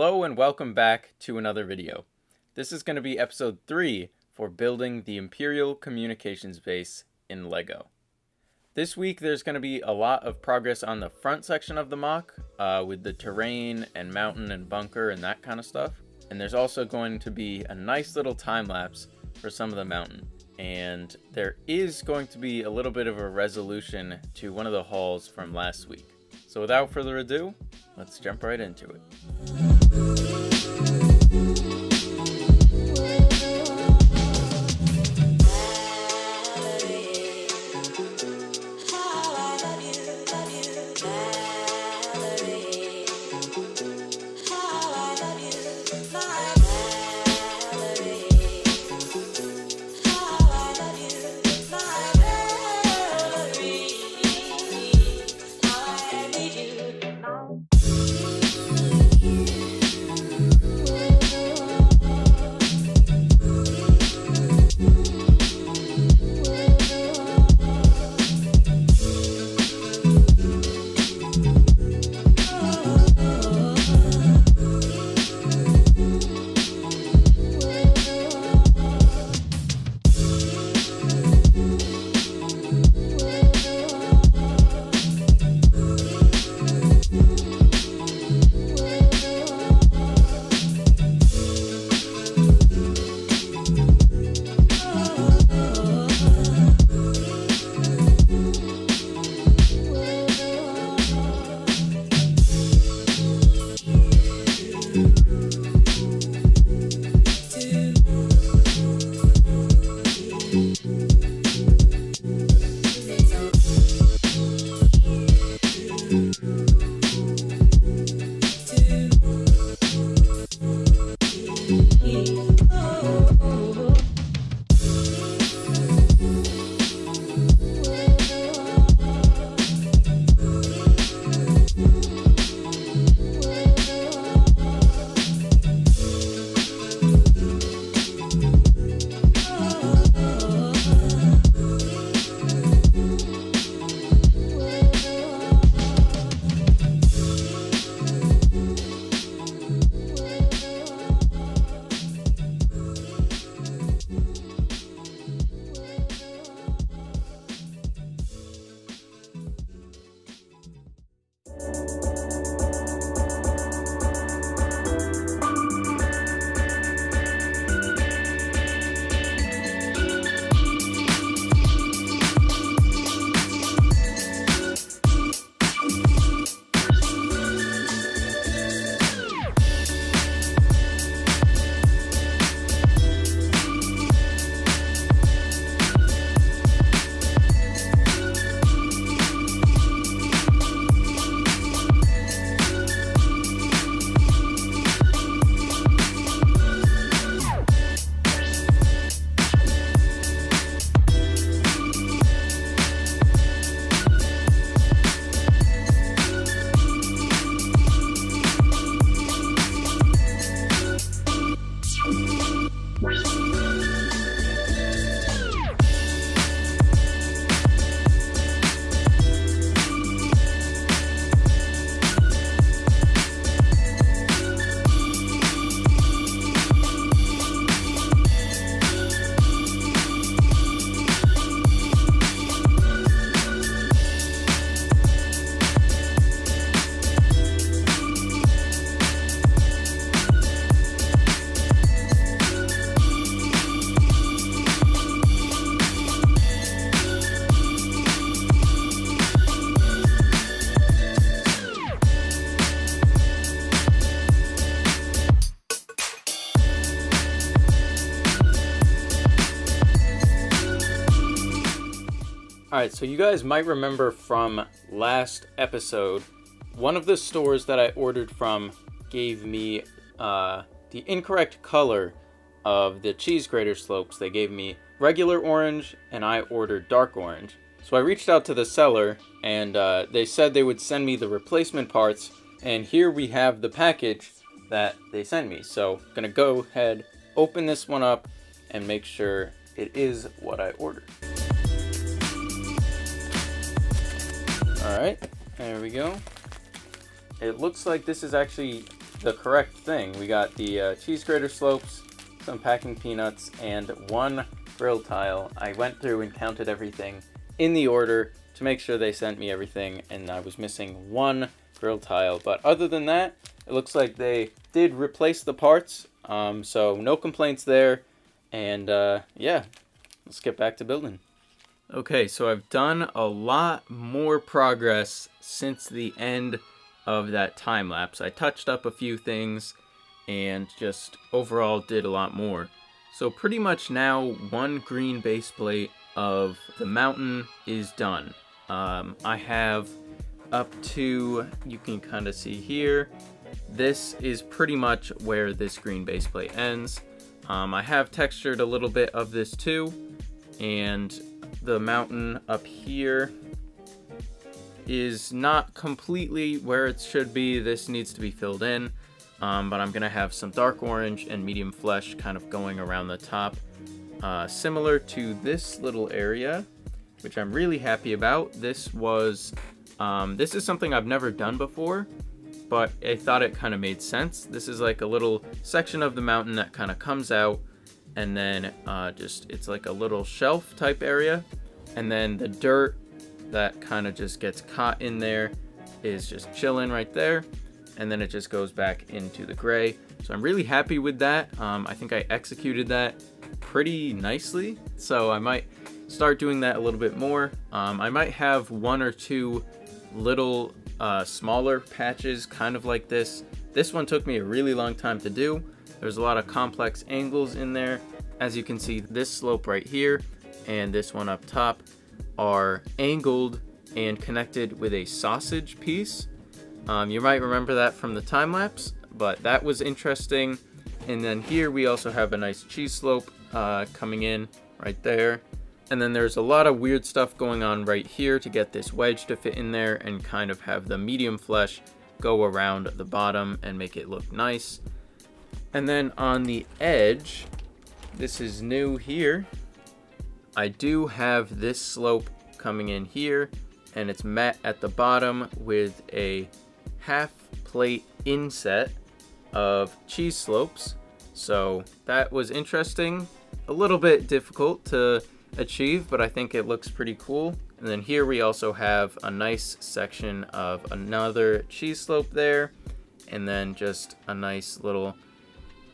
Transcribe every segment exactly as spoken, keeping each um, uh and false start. Hello and welcome back to another video. This is going to be episode three for building the Imperial Communications Base in LEGO. This week there's going to be a lot of progress on the front section of the M O C uh, with the terrain and mountain and bunker and that kind of stuff. And there's also going to be a nice little time lapse for some of the mountain. And there is going to be a little bit of a resolution to one of the halls from last week. So without further ado, let's jump right into it. Alright, so you guys might remember from last episode, one of the stores that I ordered from gave me uh, the incorrect color of the cheese grater slopes. They gave me regular orange and I ordered dark orange. So I reached out to the seller and uh, they said they would send me the replacement parts, and here we have the package that they sent me. So I'm gonna go ahead, open this one up and make sure it is what I ordered. All right, there we go. It looks like this is actually the correct thing. We got the uh, cheese grater slopes, some packing peanuts, and one grill tile. I went through and counted everything in the order to make sure they sent me everything, and I was missing one grill tile. But other than that, it looks like they did replace the parts, um, so no complaints there. And uh, yeah, let's get back to building. Okay, so I've done a lot more progress since the end of that time lapse. I touched up a few things and just overall did a lot more. So pretty much now one green base plate of the mountain is done. Um, I have up to, you can kind of see here, this is pretty much where this green base plate ends. Um, I have textured a little bit of this too, and the mountain up here is not completely where it should be. This needs to be filled in, um, but I'm gonna have some dark orange and medium flesh kind of going around the top, uh, similar to this little area, which I'm really happy about. This was, um, this is something I've never done before, but I thought it kind of made sense. This is like a little section of the mountain that kind of comes out, and then uh, just, it's like a little shelf type area. And then the dirt that kind of just gets caught in there is just chilling right there. And then it just goes back into the gray. So I'm really happy with that. Um, I think I executed that pretty nicely. So I might start doing that a little bit more. Um, I might have one or two little uh, smaller patches kind of like this. This one took me a really long time to do. There's a lot of complex angles in there. As you can see, this slope right here and this one up top are angled and connected with a sausage piece. Um, you might remember that from the time lapse, but that was interesting. And then here we also have a nice cheese slope uh, coming in right there. And then there's a lot of weird stuff going on right here to get this wedge to fit in there and kind of have the medium flesh go around the bottom and make it look nice. And then on the edge, this is new here, I do have this slope coming in here, and it's met at the bottom with a half plate inset of cheese slopes. So that was interesting, a little bit difficult to achieve, but I think it looks pretty cool. And then here we also have a nice section of another cheese slope there, and then just a nice little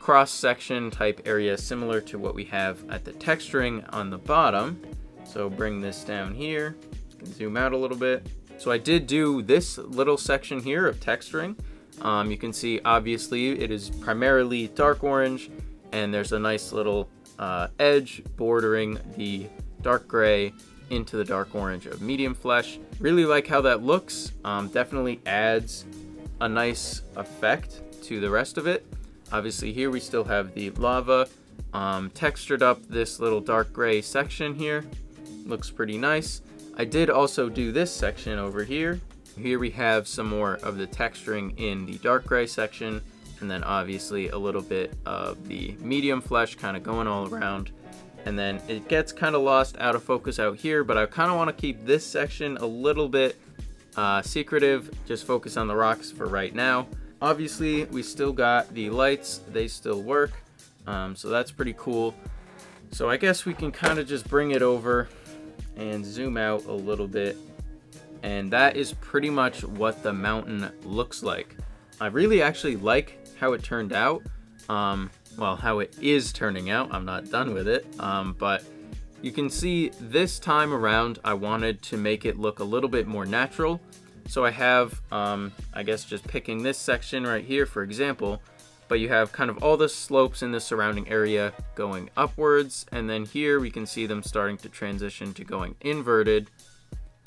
cross-section type area similar to what we have at the texturing on the bottom. So bring this down here, you can zoom out a little bit. So I did do this little section here of texturing. Um, you can see obviously it is primarily dark orange, and there's a nice little uh, edge bordering the dark gray into the dark orange of medium flesh. Really like how that looks. Um, definitely adds a nice effect to the rest of it. Obviously here we still have the lava, um, textured up this little dark gray section here. Looks pretty nice. I did also do this section over here. Here we have some more of the texturing in the dark gray section, and then obviously a little bit of the medium flesh kind of going all around. And then it gets kind of lost out of focus out here, but I kind of want to keep this section a little bit uh, secretive, just focus on the rocks for right now. Obviously, we still got the lights, they still work, um, so that's pretty cool. So I guess we can kind of just bring it over and zoom out a little bit. And that is pretty much what the mountain looks like. I really actually like how it turned out. Um, well, how it is turning out, I'm not done with it. Um, but you can see this time around, I wanted to make it look a little bit more natural. So I have, um, I guess just picking this section right here, for example, but you have kind of all the slopes in the surrounding area going upwards. And then here we can see them starting to transition to going inverted.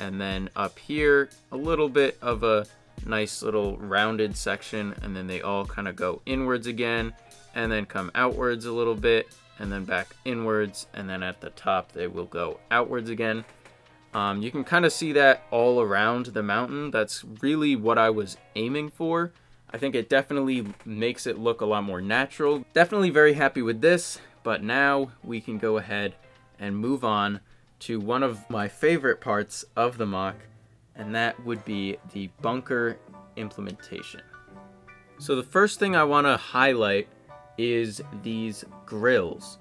And then up here, a little bit of a nice little rounded section. And then they all kind of go inwards again, and then come outwards a little bit, and then back inwards. And then at the top, they will go outwards again. Um, you can kind of see that all around the mountain. That's really what I was aiming for. I think it definitely makes it look a lot more natural. Definitely very happy with this, but now we can go ahead and move on to one of my favorite parts of the M O C, and that would be the bunker implementation. So the first thing I want to highlight is these grills.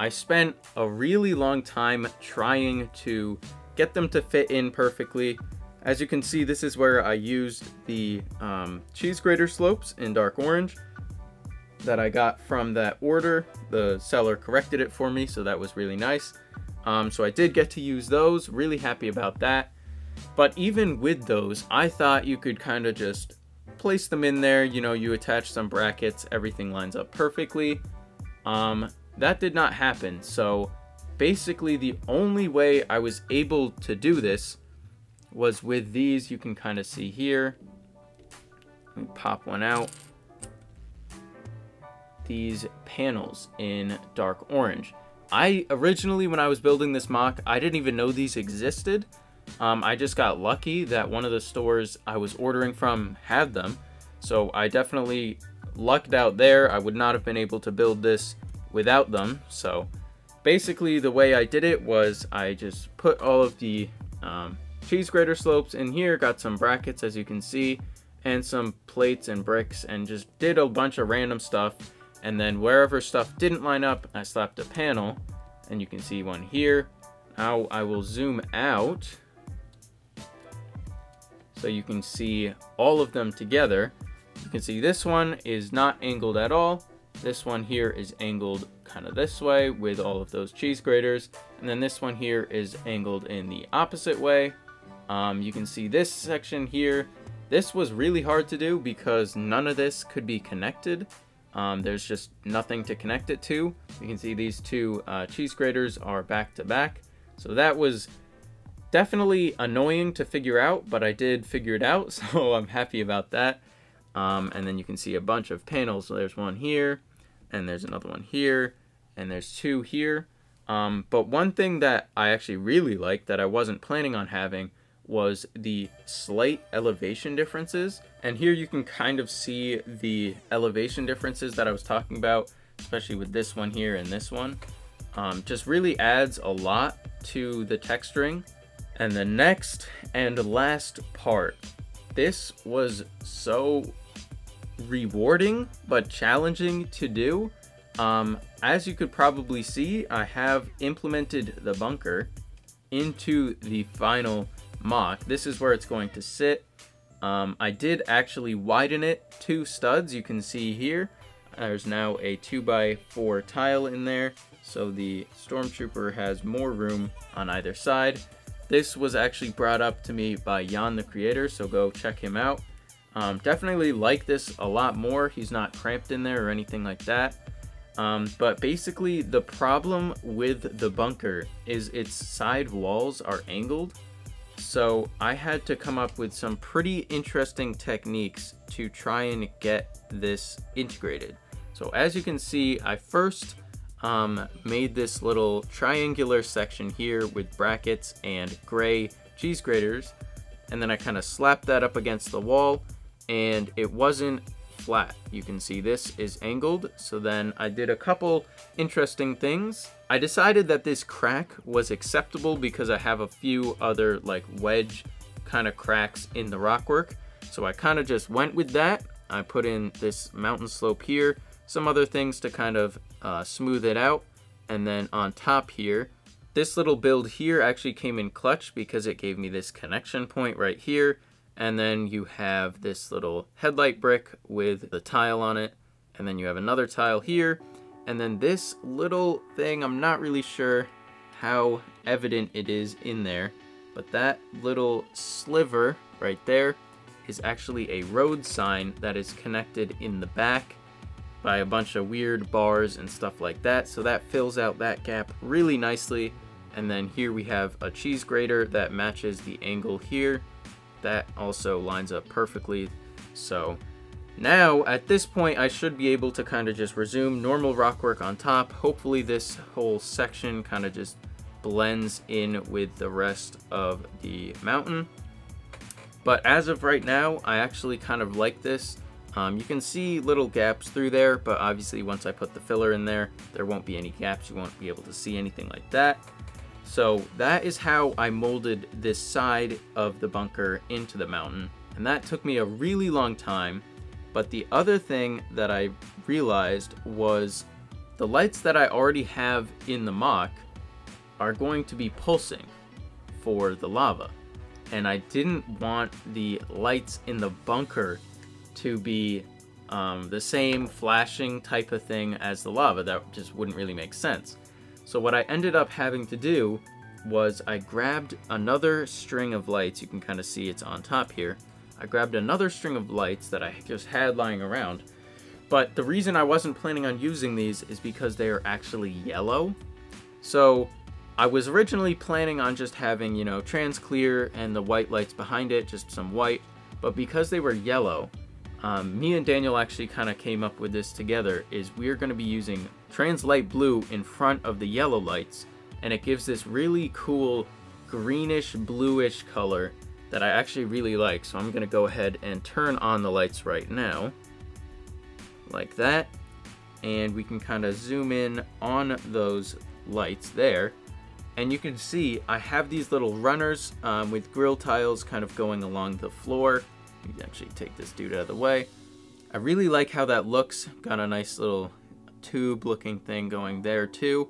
I spent a really long time trying to get them to fit in perfectly. As you can see, this is where I used the um, cheese grater slopes in dark orange that I got from that order. The seller corrected it for me, so that was really nice. Um, so I did get to use those, really happy about that. But even with those, I thought you could kind of just place them in there, you know, you attach some brackets, everything lines up perfectly. Um, that did not happen, so basically the only way I was able to do this was with these. You can kind of see here, let me pop one out, these panels in dark orange. I originally, when I was building this mock, I didn't even know these existed. um, I just got lucky that one of the stores I was ordering from had them, so I definitely lucked out there. I would not have been able to build this without them. So basically the way I did it was I just put all of the um, cheese grater slopes in here, got some brackets as you can see, and some plates and bricks, and just did a bunch of random stuff. And then wherever stuff didn't line up, I slapped a panel, and you can see one here. Now I will zoom out so you can see all of them together. You can see this one is not angled at all. This one here is angled kind of this way with all of those cheese graters. And then this one here is angled in the opposite way. Um, you can see this section here. This was really hard to do because none of this could be connected. Um, there's just nothing to connect it to. You can see these two uh, cheese graters are back to back. So that was definitely annoying to figure out, but I did figure it out, so I'm happy about that. Um, and then you can see a bunch of panels. So there's one here, and there's another one here, and there's two here. Um, but one thing that I actually really liked that I wasn't planning on having was the slight elevation differences. And here you can kind of see the elevation differences that I was talking about, especially with this one here and this one. Um, just really adds a lot to the texturing. And the next and last part, this was so rewarding but challenging to do. Um, as you could probably see, I have implemented the bunker into the final mock. This is where it's going to sit. Um, I did actually widen it two studs. You can see here, there's now a two by four tile in there, so the stormtrooper has more room on either side. This was actually brought up to me by Jan the creator, so go check him out. Um, definitely like this a lot more. He's not cramped in there or anything like that. Um, but basically the problem with the bunker is its side walls are angled. So I had to come up with some pretty interesting techniques to try and get this integrated. So as you can see, I first um, made this little triangular section here with brackets and gray cheese graters. And then I kind of slapped that up against the wall, and it wasn't flat. You can see this is angled. So then I did a couple interesting things. I decided that this crack was acceptable because I have a few other like wedge kind of cracks in the rockwork. So I kind of just went with that. I put in this mountain slope here, some other things to kind of uh, smooth it out. And then on top here, this little build here actually came in clutch because it gave me this connection point right here. And then you have this little headlight brick with the tile on it. And then you have another tile here. And then this little thing, I'm not really sure how evident it is in there, but that little sliver right there is actually a road sign that is connected in the back by a bunch of weird bars and stuff like that. So that fills out that gap really nicely. And then here we have a cheese grater that matches the angle here. That also lines up perfectly. So now at this point I should be able to kind of just resume normal rockwork on top. Hopefully this whole section kind of just blends in with the rest of the mountain. But as of right now, I actually kind of like this. Um, you can see little gaps through there, but obviously once I put the filler in there, there won't be any gaps. You won't be able to see anything like that. So that is how I molded this side of the bunker into the mountain. And that took me a really long time. But the other thing that I realized was the lights that I already have in the M O C are going to be pulsing for the lava. And I didn't want the lights in the bunker to be um, the same flashing type of thing as the lava. That just wouldn't really make sense. So what I ended up having to do was I grabbed another string of lights. You can kind of see it's on top here. I grabbed another string of lights that I just had lying around. But the reason I wasn't planning on using these is because they are actually yellow. So I was originally planning on just having, you know, trans clear and the white lights behind it, just some white. But because they were yellow, um, me and Daniel actually kind of came up with this together, is we're going to be using trans light blue in front of the yellow lights. And it gives this really cool greenish bluish color that I actually really like. So I'm going to go ahead and turn on the lights right now, like that. And we can kind of zoom in on those lights there. And you can see I have these little runners um, with grill tiles kind of going along the floor. You can actually take this dude out of the way. I really like how that looks. Got a nice little tube looking thing going there too.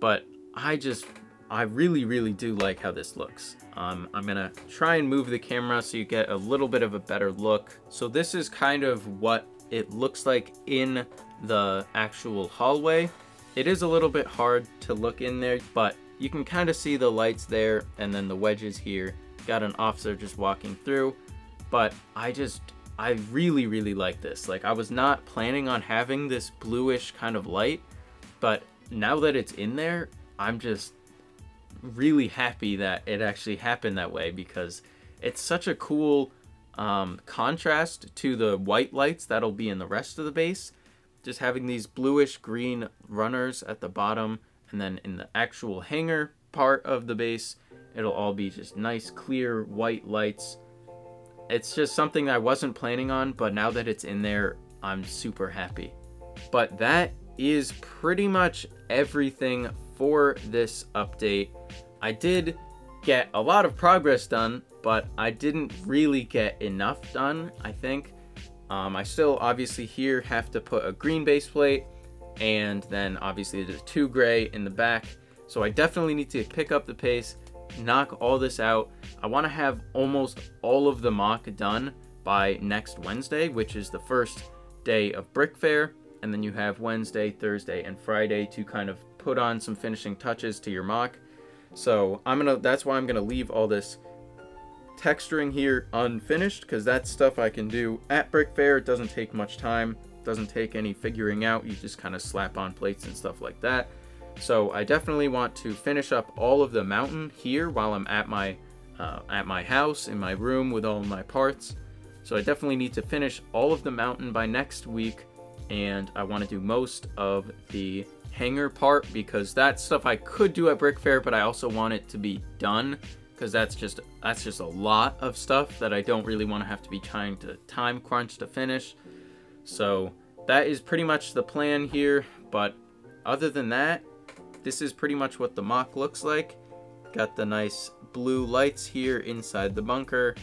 But I just, I really, really do like how this looks. Um, I'm gonna try and move the camera so you get a little bit of a better look. So this is kind of what it looks like in the actual hallway. It is a little bit hard to look in there, but you can kind of see the lights there and then the wedges here. Got an officer just walking through, but I just, I really, really like this. Like, I was not planning on having this bluish kind of light, but now that it's in there, I'm just really happy that it actually happened that way, because it's such a cool um, contrast to the white lights that'll be in the rest of the base. Just having these bluish green runners at the bottom. And then in the actual hangar part of the base, it'll all be just nice, clear, white lights. It's just something I wasn't planning on, but now that it's in there, I'm super happy. But that is pretty much everything for this update. I did get a lot of progress done, but I didn't really get enough done, I think. Um, I still obviously here have to put a green base plate, and then obviously there's two gray in the back. So I definitely need to pick up the pace, knock all this out. I want to have almost all of the M O C done by next Wednesday, which is the first day of Brick Fair. And then you have Wednesday, Thursday, and Friday to kind of put on some finishing touches to your M O C. So I'm gonna, that's why I'm gonna leave all this texturing here unfinished, because that's stuff I can do at Brick Fair. It doesn't take much time. Doesn't take any figuring out. You just kind of slap on plates and stuff like that. So I definitely want to finish up all of the mountain here while I'm at my uh, at my house in my room with all my parts. So I definitely need to finish all of the mountain by next week, and I want to do most of the hangar part, because that's stuff I could do at Brick Fair, but I also want it to be done, because that's just that's just a lot of stuff that I don't really want to have to be trying to time crunch to finish. So that is pretty much the plan here, but other than that, this is pretty much what the M O C looks like. Got the nice blue lights here inside the bunker,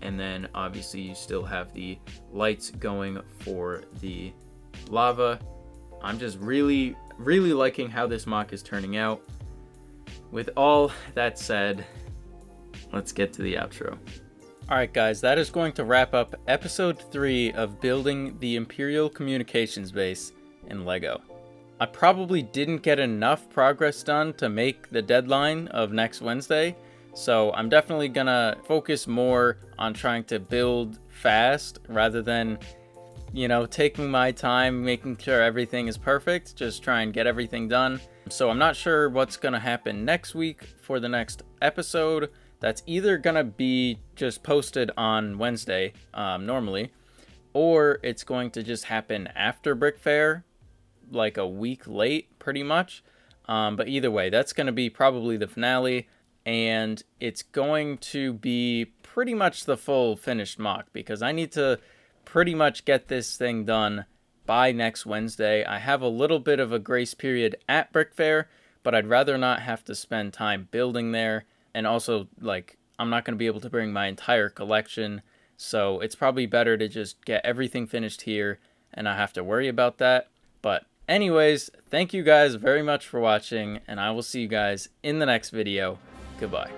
and then obviously you still have the lights going for the lava. I'm just really, really liking how this M O C is turning out. With all that said, let's get to the outro. Alright guys, that is going to wrap up episode three of building the Imperial Communications Base in LEGO. I probably didn't get enough progress done to make the deadline of next Wednesday, so I'm definitely gonna focus more on trying to build fast rather than, you know, taking my time, making sure everything is perfect, just try and get everything done. So I'm not sure what's gonna happen next week for the next episode. That's either gonna be just posted on Wednesday, um, normally, or it's going to just happen after Brick Fair, like a week late, pretty much. Um, but either way, that's gonna be probably the finale, and it's going to be pretty much the full finished M O C, because I need to pretty much get this thing done by next Wednesday. I have a little bit of a grace period at Brick Fair, but I'd rather not have to spend time building there. And also, like, I'm not going to be able to bring my entire collection So it's probably better to just get everything finished here and not have to worry about that. But anyways, thank you guys very much for watching, and I will see you guys in the next video. Goodbye.